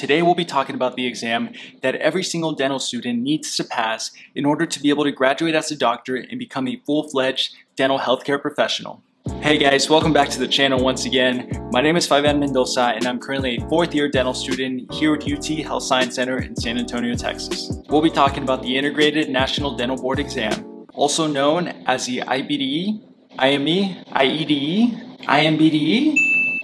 Today we'll be talking about the exam that every single dental student needs to pass in order to be able to graduate as a doctor and become a full-fledged dental healthcare professional. Hey guys, welcome back to the channel once again. My name is Fabian Mendoza and I'm currently a fourth-year dental student here at UT Health Science Center in San Antonio, Texas. We'll be talking about the Integrated National Dental Board Exam, also known as the IBDE, IME, IEDE, INBDE.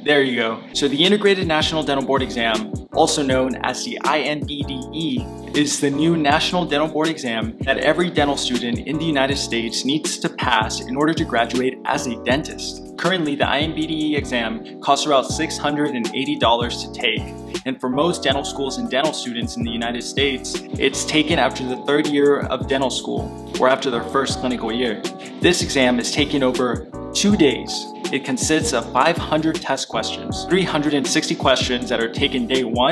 There you go. So the Integrated National Dental Board Exam, also known as the INBDE, is the new National Dental Board exam that every dental student in the United States needs to pass in order to graduate as a dentist. Currently, the INBDE exam costs around $680 to take, and for most dental schools and dental students in the United States, it's taken after the third year of dental school or after their first clinical year. This exam is taken over 2 days. It consists of 500 test questions, 360 questions that are taken day one,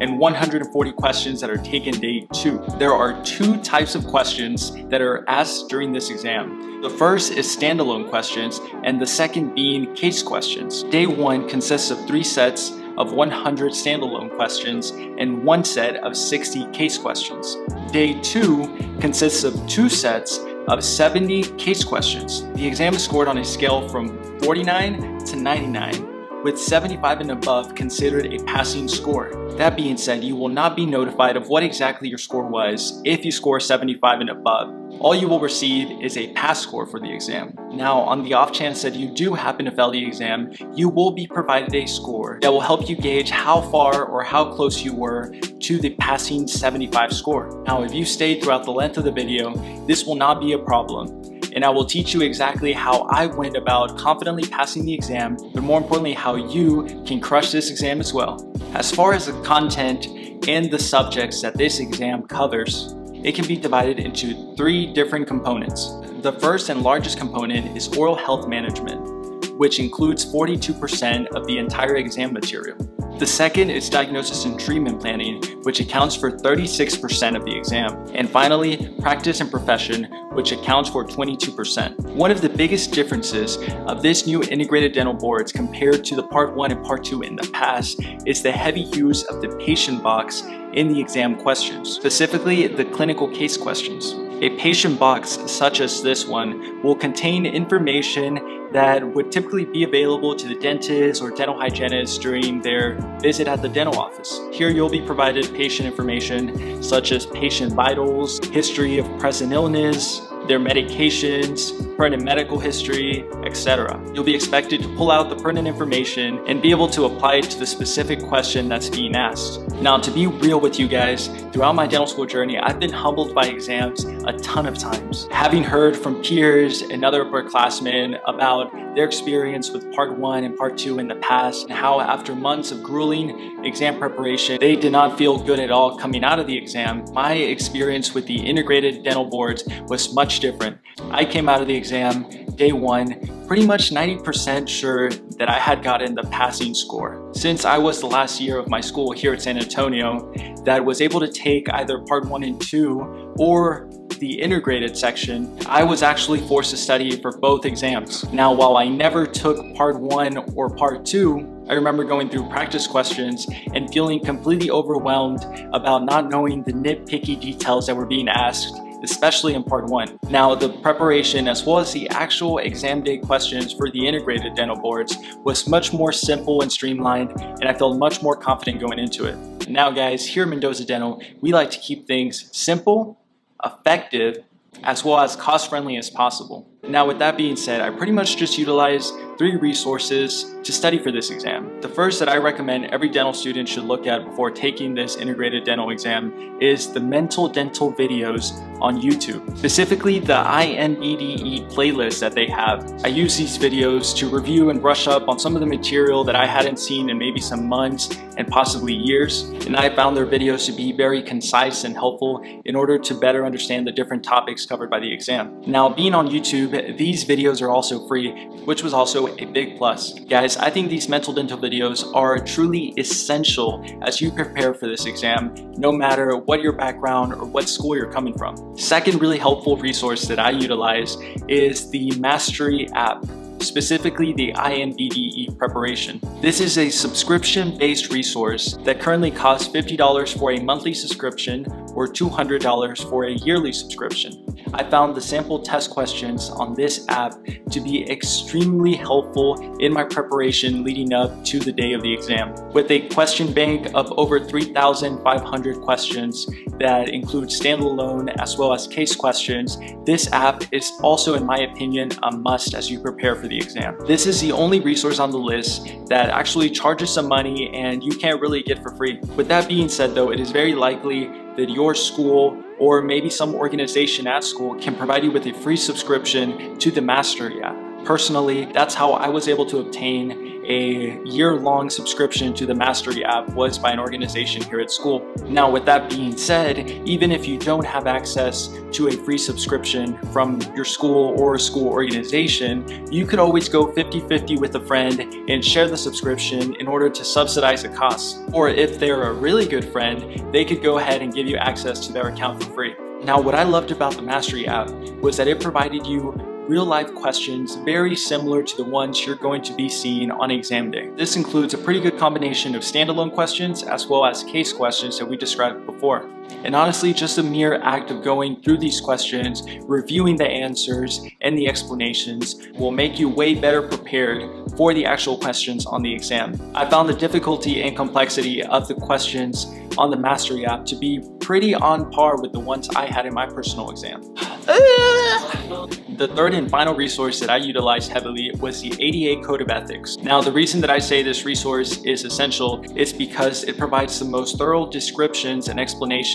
and 140 questions that are taken day two. There are two types of questions that are asked during this exam. The first is standalone questions, and the second being case questions. Day one consists of 3 sets of 100 standalone questions and 1 set of 60 case questions. Day two consists of 2 sets of 70 case questions. The exam is scored on a scale from 49 to 99, with 75 and above considered a passing score. That being said, you will not be notified of what exactly your score was if you score 75 and above. All you will receive is a pass score for the exam. Now, on the off chance that you do happen to fail the exam, you will be provided a score that will help you gauge how far or how close you were to the passing 75 score. Now, if you stayed throughout the length of the video, this will not be a problem, and I will teach you exactly how I went about confidently passing the exam, but more importantly, how you can crush this exam as well. As far as the content and the subjects that this exam covers, it can be divided into 3 different components. The first and largest component is oral health management, which includes 42% of the entire exam material. The second is diagnosis and treatment planning, which accounts for 36% of the exam. And finally, practice and profession, which accounts for 22%. One of the biggest differences of this new integrated dental boards compared to the part 1 and part 2 in the past is the heavy use of the patient box in the exam questions, specifically the clinical case questions. A patient box such as this one will contain information that would typically be available to the dentist or dental hygienist during their visit at the dental office. Here you'll be provided patient information such as patient vitals, history of present illness, their medications, pertinent medical history, etc. You'll be expected to pull out the pertinent information and be able to apply it to the specific question that's being asked. Now, to be real with you guys, throughout my dental school journey, I've been humbled by exams a ton of times. Having heard from peers and other upperclassmen about their experience with part 1 and part 2 in the past, and how after months of grueling exam preparation, they did not feel good at all coming out of the exam, my experience with the integrated dental boards was much different. I came out of the exam day one pretty much 90% sure that I had gotten the passing score. Since I was the last year of my school here at San Antonio that was able to take either part 1 and 2 or the integrated section, I was actually forced to study for both exams. Now, while I never took part 1 or part 2, I remember going through practice questions and feeling completely overwhelmed about not knowing the nitpicky details that were being asked, especially in part 1. Now, the preparation as well as the actual exam day questions for the integrated dental boards was much more simple and streamlined, and I felt much more confident going into it. Now guys, here at Mendoza Dental, we like to keep things simple, effective, as well as cost-friendly as possible. Now, with that being said, I pretty much just utilized 3 resources to study for this exam. The first that I recommend every dental student should look at before taking this integrated dental exam is the Mental Dental videos on YouTube, specifically the INBDE playlist that they have. I use these videos to review and brush up on some of the material that I hadn't seen in maybe some months and possibly years, and I found their videos to be very concise and helpful in order to better understand the different topics covered by the exam. Now, being on YouTube, these videos are also free, which was also a big plus. Guys, I think these mental dental videos are truly essential as you prepare for this exam, no matter what your background or what school you're coming from. Second really helpful resource that I utilize is the Mastery app. specifically the INBDE preparation. This is a subscription-based resource that currently costs $50 for a monthly subscription or $200 for a yearly subscription. I found the sample test questions on this app to be extremely helpful in my preparation leading up to the day of the exam. With a question bank of over 3,500 questions that include standalone as well as case questions, this app is also, in my opinion, a must as you prepare for the exam. This is the only resource on the list that actually charges some money and you can't really get for free. With that being said though, it is very likely that your school or maybe some organization at school can provide you with a free subscription to the Mastery app. Personally, that's how I was able to obtain a year-long subscription to the Mastery app, was by an organization here at school. Now, with that being said, even if you don't have access to a free subscription from your school or a school organization, you could always go 50-50 with a friend and share the subscription in order to subsidize the cost. Or if they're a really good friend, they could go ahead and give you access to their account for free. Now, what I loved about the Mastery app was that it provided you real-life questions very similar to the ones you're going to be seeing on exam day. This includes a pretty good combination of standalone questions as well as case questions that we described before. And honestly, just the mere act of going through these questions, reviewing the answers and the explanations will make you way better prepared for the actual questions on the exam. I found the difficulty and complexity of the questions on the Mastery app to be pretty on par with the ones I had in my personal exam. The third and final resource that I utilized heavily was the ADA Code of Ethics. Now, the reason that I say this resource is essential is because it provides the most thorough descriptions and explanations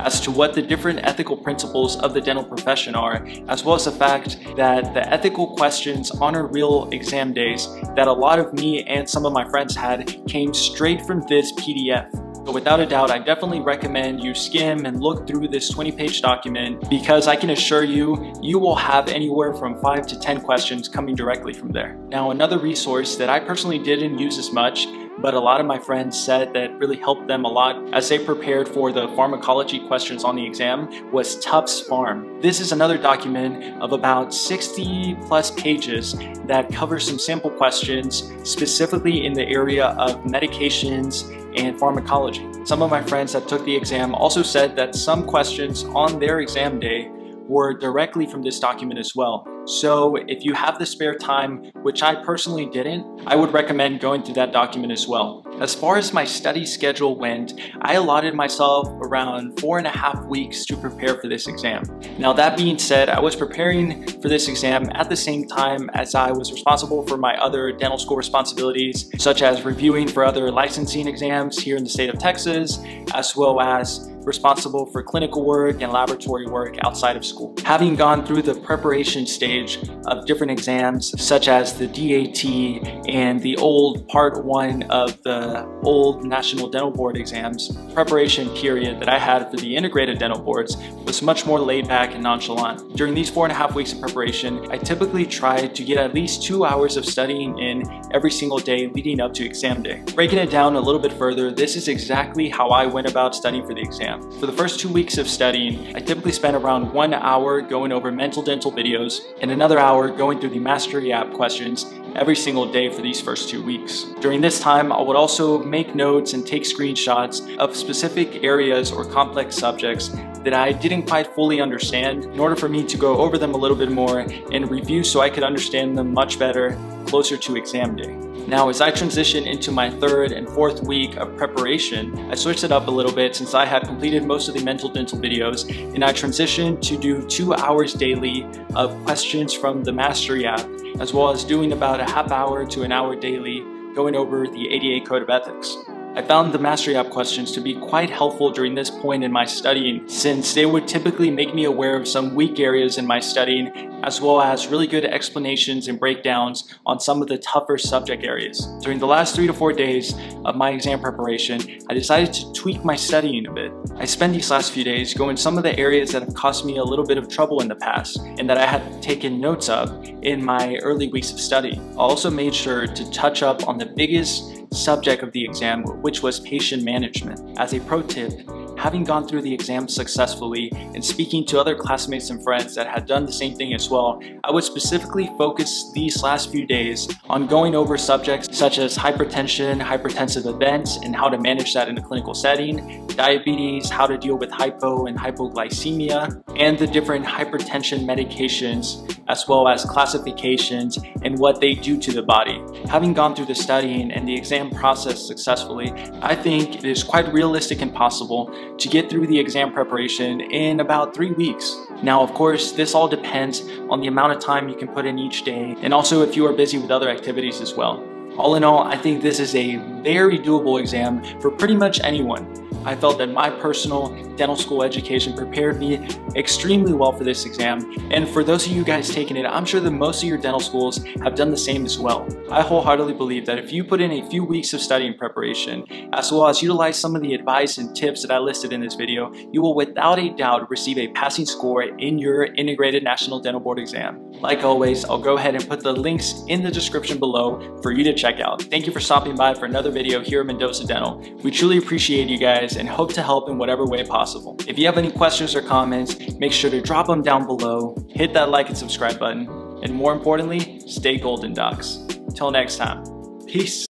as to what the different ethical principles of the dental profession are, as well as the fact that the ethical questions on our real exam days that a lot of me and some of my friends had came straight from this PDF. But without a doubt, I definitely recommend you skim and look through this 20-page document, because I can assure you, you will have anywhere from 5 to 10 questions coming directly from there. Now, another resource that I personally didn't use as much, but a lot of my friends said that really helped them a lot as they prepared for the pharmacology questions on the exam, was Tufts Pharm. This is another document of about 60-plus pages that covers some sample questions specifically in the area of medications and pharmacology. Some of my friends that took the exam also said that some questions on their exam day were directly from this document as well. So if you have the spare time, which I personally didn't, I would recommend going through that document as well. As far as my study schedule went, I allotted myself around 4.5 weeks to prepare for this exam. Now, that being said, I was preparing for this exam at the same time as I was responsible for my other dental school responsibilities, such as reviewing for other licensing exams here in the state of Texas, as well as responsible for clinical work and laboratory work outside of school. Having gone through the preparation stage of different exams, such as the DAT and the old part one of the old National Dental Board exams, preparation period that I had for the integrated dental boards was much more laid back and nonchalant. During these 4.5 weeks of preparation, I typically tried to get at least 2 hours of studying in every single day leading up to exam day. Breaking it down a little bit further, this is exactly how I went about studying for the exam. For the first 2 weeks of studying, I typically spent around 1 hour going over mental dental videos and another hour going through the Mastery app questions every single day for these first 2 weeks. During this time, I would also make notes and take screenshots of specific areas or complex subjects that I didn't quite fully understand, in order for me to go over them a little bit more and review so I could understand them much better closer to exam day. Now, as I transitioned into my third and fourth week of preparation, I switched it up a little bit since I had completed most of the mental dental videos, and I transitioned to do 2 hours daily of questions from the Mastery app, as well as doing about a half hour to an hour daily going over the ADA Code of Ethics. I found the Mastery app questions to be quite helpful during this point in my studying, since they would typically make me aware of some weak areas in my studying, as well as really good explanations and breakdowns on some of the tougher subject areas. During the last 3 to 4 days of my exam preparation, I decided to tweak my studying a bit. I spent these last few days going some of the areas that have caused me a little bit of trouble in the past and that I had taken notes of in my early weeks of study. I also made sure to touch up on the biggest subject of the exam, which was patient management. As a pro tip, having gone through the exam successfully and speaking to other classmates and friends that had done the same thing as well, I would specifically focus these last few days on going over subjects such as hypertension, hypertensive events, and how to manage that in a clinical setting, diabetes, how to deal with hypo and hypoglycemia, and the different hypertension medications, as well as classifications and what they do to the body. Having gone through the studying and the exam process successfully, I think it is quite realistic and possible to get through the exam preparation in about 3 weeks. Now, of course, this all depends on the amount of time you can put in each day, and also if you are busy with other activities as well. All in all, I think this is a very doable exam for pretty much anyone. I felt that my personal dental school education prepared me extremely well for this exam, and for those of you guys taking it, I'm sure that most of your dental schools have done the same as well. I wholeheartedly believe that if you put in a few weeks of studying preparation, as well as utilize some of the advice and tips that I listed in this video, you will without a doubt receive a passing score in your Integrated National Dental Board exam. Like always, I'll go ahead and put the links in the description below for you to check out. Thank you for stopping by for another video here at Mendoza Dental. We truly appreciate you guys and hope to help in whatever way possible. If you have any questions or comments, make sure to drop them down below, hit that like and subscribe button, and more importantly, stay golden, docs. Until next time, peace.